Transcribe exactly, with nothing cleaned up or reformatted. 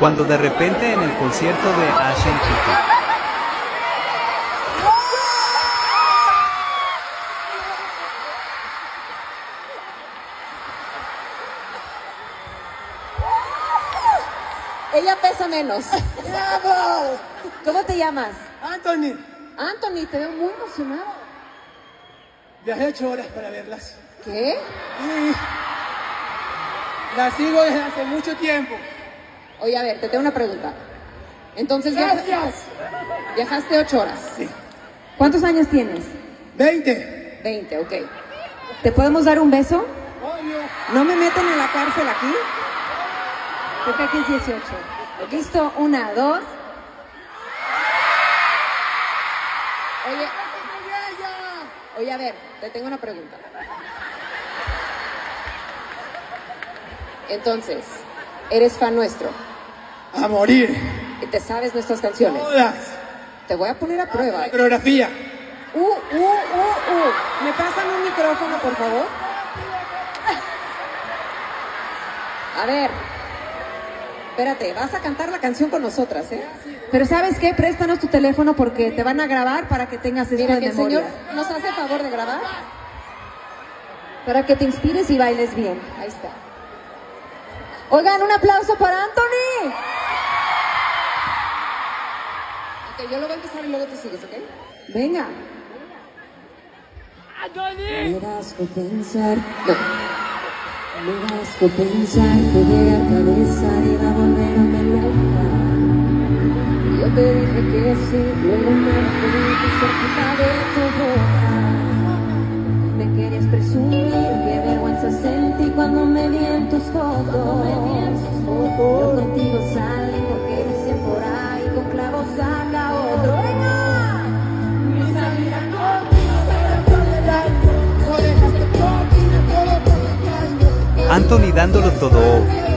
cuando de repente en el concierto de Ashley ella pesa menos. ¡Bravo! ¿Cómo te llamas? Anthony. Anthony, te veo muy emocionado. Viajé ocho horas para verlas. ¿Qué? Sí. Las sigo desde hace mucho tiempo. Oye, a ver, te tengo una pregunta. Entonces, Gracias. Viajaste, viajaste ocho horas. Sí. ¿Cuántos años tienes? Veinte. Veinte, ok. ¿Te podemos dar un beso? Obvio. ¿No me meten a la cárcel aquí? Porque aquí es dieciocho. ¿Listo? Una, dos. Oye, oye, a ver, te tengo una pregunta. Entonces, eres fan nuestro. A morir. ¿Y te sabes nuestras canciones? Todas. Te voy a poner a prueba. Coreografía. Uh, uh, uh, uh. ¿Me pasan un micrófono, por favor? A ver. Espérate, vas a cantar la canción con nosotras, ¿eh? Pero ¿sabes qué? Préstanos tu teléfono porque te van a grabar para que tengas esto de memoria. Mira, que el señor nos hace favor de grabar. Para que te inspires y bailes bien. Ahí está. Oigan, un aplauso para Anthony. Ok, yo lo voy a empezar y luego tú sigues, ¿ok? Venga. ¡Anthony! Me das por pensar... No. Me das por pensar que llegué a cabezar y va a volverme loca. Yo te dije que sí, luego me fui cerquita de tu boca. Me querías presumir, qué vergüenza sentí cuando me vi en tus fotos. Yo contigo salí porque dicen por ahí, con clavos saca otro. ¡Venga! Mi salida contigo para tolerar, no dejaste contigo todo. Anthony dándolo todo.